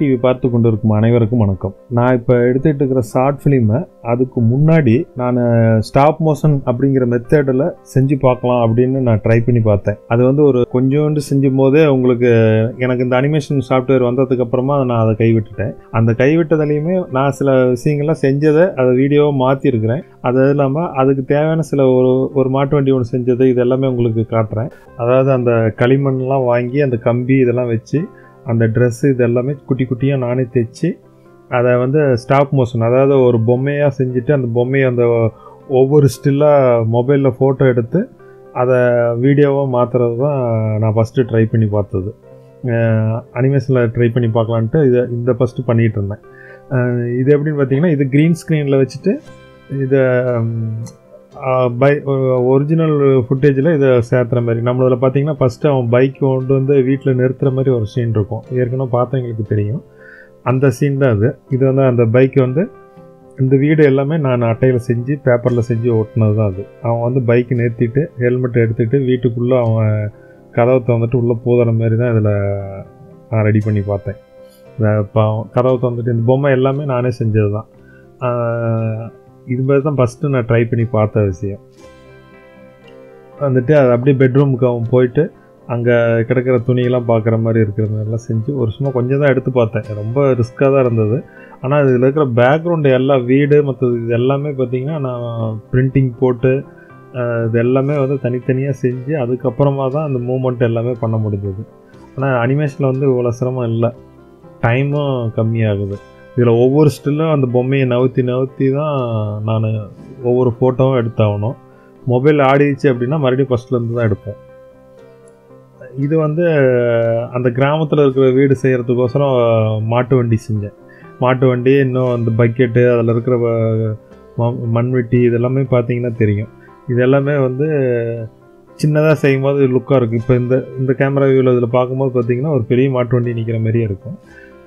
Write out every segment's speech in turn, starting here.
TV பார்த்து கொண்டிருக்கும் அனைவருக்கும் வணக்கம். நான் இப்போ எடுத்துகிட்டு இருக்கிற ஷார்ட் ஃபிலிமை அதுக்கு முன்னாடி நான் ஸ்டாப் மோஷன் அப்படிங்கிற மெத்தடில் செஞ்சு பார்க்கலாம் அப்படின்னு நான் ட்ரை பண்ணி பார்த்தேன். அது வந்து ஒரு கொஞ்சோண்டு செஞ்சும் போதே உங்களுக்கு எனக்கு இந்த அனிமேஷன் சாஃப்ட்வேர் வந்ததுக்கப்புறமா நான் அதை கைவிட்டுட்டேன். அந்த கைவிட்டதுலேயுமே நான் சில விஷயங்கள்லாம் செஞ்சதை அதை வீடியோவை மாற்றிருக்கிறேன். அது இல்லாமல் அதுக்கு தேவையான சில ஒரு மாட்டு வண்டி ஒன்று செஞ்சது, இது எல்லாமே உங்களுக்கு காட்டுறேன். அதாவது அந்த களிமண்லாம் வாங்கி அந்த கம்பி இதெல்லாம் வச்சு அந்த ட்ரெஸ்ஸு இது எல்லாமே குட்டி குட்டியாக நானே தைச்சி அதை வந்து ஸ்டாப் மோஷன், அதாவது ஒரு பொம்மையாக செஞ்சுட்டு அந்த பொம்மையை அந்த ஒவ்வொரு ஸ்டில்லாக மொபைலில் ஃபோட்டோ எடுத்து அதை வீடியோவாக மாற்றுறது தான் நான் ஃபஸ்ட்டு ட்ரை பண்ணி பார்த்தது. அனிமேஷனில் ட்ரை பண்ணி பார்க்கலான்ட்டு இந்த ஃபஸ்ட்டு பண்ணிகிட்டு இருந்தேன். இது எப்படின்னு பார்த்தீங்கன்னா, இது க்ரீன் ஸ்க்ரீனில் வச்சுட்டு இதை ஒரிஜினல் ஃபுட்டேஜில் இதை சேர்த்துற மாதிரி. நம்மளதில் பார்த்தீங்கன்னா ஃபஸ்ட்டு அவன் பைக் கொண்டு வந்து வீட்டில் நிறுத்துகிற மாதிரி ஒரு சீன் இருக்கும், ஏற்கனவே பார்த்தவங்களுக்கு தெரியும். அந்த சீன் தான் அது. இது வந்து அந்த பைக் வந்து இந்த வீடு எல்லாமே நான் அட்டையில் செஞ்சு பேப்பரில் செஞ்சு ஓட்டினது தான் அது. அவன் வந்து பைக்கு நிறுத்திட்டு ஹெல்மெட் எடுத்துகிட்டு வீட்டுக்குள்ளே அவன் கதவை திறந்துட்டு உள்ளே போதுற மாதிரி தான் இதில் நான் ரெடி பண்ணி பார்த்தேன். இப்போ கதவை திறந்துட்டு இந்த பொம்மை எல்லாமே நானே செஞ்சது தான். இது மாதிரி தான் ஃபஸ்ட்டு நான் ட்ரை பண்ணி பார்த்த விஷயம். வந்துட்டு அது அப்படியே பெட்ரூமுக்கு அவன் போயிட்டு அங்கே கிடக்கிற துணியெல்லாம் பார்க்குற மாதிரி இருக்கிற மாதிரிலாம் செஞ்சு ஒரு சும்மா கொஞ்சம் தான் எடுத்து பார்த்தேன். ரொம்ப ரிஸ்க்காக தான் இருந்தது. ஆனால் இதில் இருக்கிற பேக்ரவுண்டு எல்லாம் வீடு மற்றது இது எல்லாமே பார்த்திங்கன்னா நான் பிரிண்டிங் போட்டு இது எல்லாமே வந்து தனித்தனியாக செஞ்சு அதுக்கப்புறமா தான் அந்த மூமெண்ட் எல்லாமே பண்ண முடிஞ்சது. ஆனால் அனிமேஷனில் வந்து இவ்வளோ சிரமம் இல்லை, டைமும் கம்மியாகுது. இதில் ஒவ்வொரு ஸ்டில்லும் அந்த பொம்மையை நவுத்தி நவுத்தி தான் நான் ஒவ்வொரு ஃபோட்டோவும் எடுத்தாகணும். மொபைல் ஆடிச்சு அப்படின்னா மறுபடியும் ஃபஸ்ட்லேருந்து தான் எடுப்போம். இது வந்து அந்த கிராமத்தில் இருக்கிற வீடு செய்கிறதுக்கோசரம் மாட்டு வண்டி செஞ்சேன். மாட்டு வண்டி இன்னும் அந்த பக்கெட்டு அதில் இருக்கிற மண்வெட்டி இதெல்லாமே பார்த்திங்கன்னா தெரியும். இது எல்லாமே வந்து சின்னதாக செய்யும்போது லுக்காக இருக்குது. இப்போ இந்த கேமரா வியூவில் இதில் பார்க்கும்போது பார்த்திங்கன்னா ஒரு பெரிய மாட்டு வண்டி நிற்கிற மாதிரியே இருக்கும்.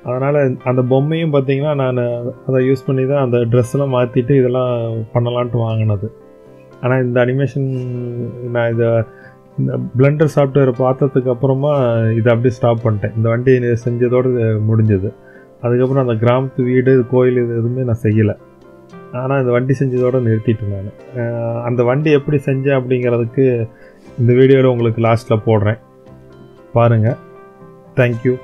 அதனால் அந்த பொம்மையும் பார்த்திங்கன்னா நான் அதை யூஸ் பண்ணி தான் அந்த ட்ரெஸ்லாம் மாற்றிட்டு இதெல்லாம் பண்ணலான்ட்டு வாங்கினது. ஆனால் இந்த அனிமேஷன் நான் இதை இந்த பிளண்டர் சாஃப்ட்வேர் பார்த்ததுக்கு அப்புறமா இதை அப்படியே ஸ்டாப் பண்ணிட்டேன். இந்த வண்டி செஞ்சதோடு முடிஞ்சது. அதுக்கப்புறம் அந்த கிராமத்து வீடு கோயில் இது எதுவுமே நான் செய்யலை. ஆனால் இந்த வண்டி செஞ்சதோடு நிறுத்திட்டேன். நான் அந்த வண்டி எப்படி செஞ்சேன் அப்படிங்கிறதுக்கு இந்த வீடியோவில் உங்களுக்கு லாஸ்ட்டில் போடுறேன், பாருங்கள். தேங்க்யூ.